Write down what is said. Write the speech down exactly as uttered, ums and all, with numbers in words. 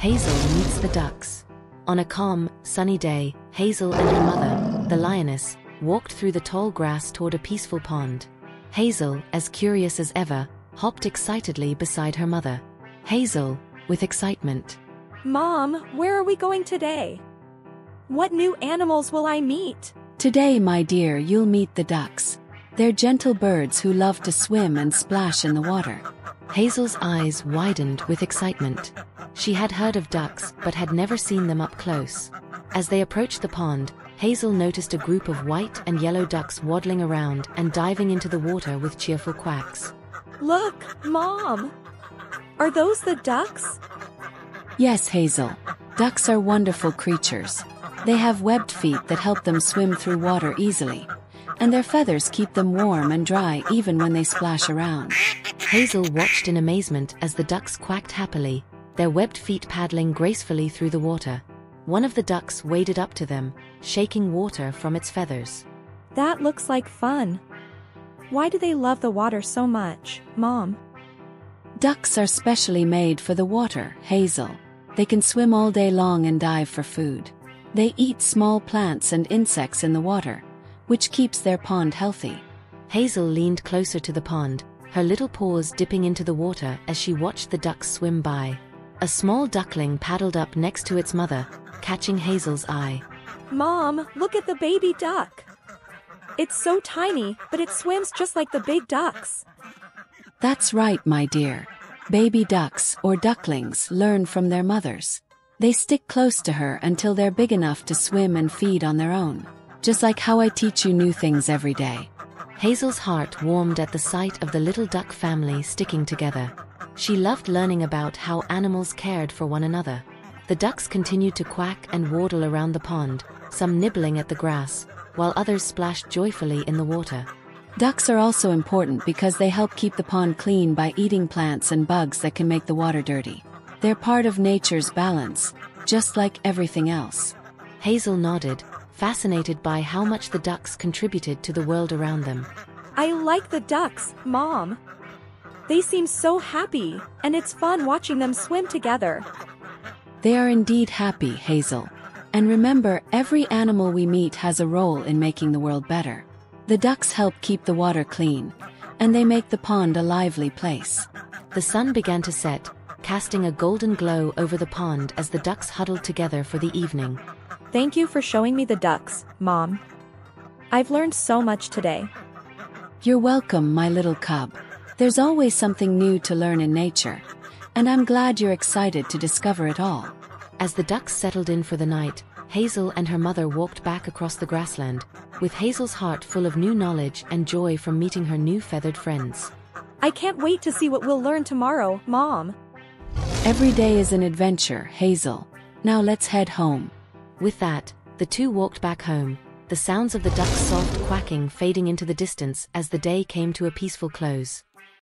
Hazel meets the ducks. On a calm, sunny day, Hazel and her mother, the lioness, walked through the tall grass toward a peaceful pond. Hazel, as curious as ever, hopped excitedly beside her mother. Hazel, with excitement. Mom, where are we going today? What new animals will I meet? Today, my dear, you'll meet the ducks. They're gentle birds who love to swim and splash in the water. Hazel's eyes widened with excitement. She had heard of ducks, but had never seen them up close. As they approached the pond, Hazel noticed a group of white and yellow ducks waddling around and diving into the water with cheerful quacks. Look, Mom! Are those the ducks? Yes, Hazel. Ducks are wonderful creatures. They have webbed feet that help them swim through water easily, and their feathers keep them warm and dry even when they splash around. Hazel watched in amazement as the ducks quacked happily, their webbed feet paddling gracefully through the water. One of the ducks waded up to them, shaking water from its feathers. That looks like fun. Why do they love the water so much, Mom? Ducks are specially made for the water, Hazel. They can swim all day long and dive for food. They eat small plants and insects in the water, which keeps their pond healthy. Hazel leaned closer to the pond, her little paws dipping into the water as she watched the ducks swim by. A small duckling paddled up next to its mother, catching Hazel's eye. Mom, look at the baby duck. It's so tiny, but it swims just like the big ducks. That's right, my dear. Baby ducks, or ducklings, learn from their mothers. They stick close to her until they're big enough to swim and feed on their own, just like how I teach you new things every day. Hazel's heart warmed at the sight of the little duck family sticking together. She loved learning about how animals cared for one another. The ducks continued to quack and waddle around the pond, some nibbling at the grass, while others splashed joyfully in the water. Ducks are also important because they help keep the pond clean by eating plants and bugs that can make the water dirty. They're part of nature's balance, just like everything else. Hazel nodded, fascinated by how much the ducks contributed to the world around them. I like the ducks, Mom. They seem so happy, and it's fun watching them swim together. They are indeed happy, Hazel. And remember, every animal we meet has a role in making the world better. The ducks help keep the water clean, and they make the pond a lively place. The sun began to set, casting a golden glow over the pond as the ducks huddled together for the evening. Thank you for showing me the ducks, Mom. I've learned so much today. You're welcome, my little cub. There's always something new to learn in nature, and I'm glad you're excited to discover it all. As the ducks settled in for the night, Hazel and her mother walked back across the grassland, with Hazel's heart full of new knowledge and joy from meeting her new feathered friends. I can't wait to see what we'll learn tomorrow, Mom. Every day is an adventure, Hazel. Now let's head home. With that, the two walked back home, the sounds of the ducks' soft quacking fading into the distance as the day came to a peaceful close.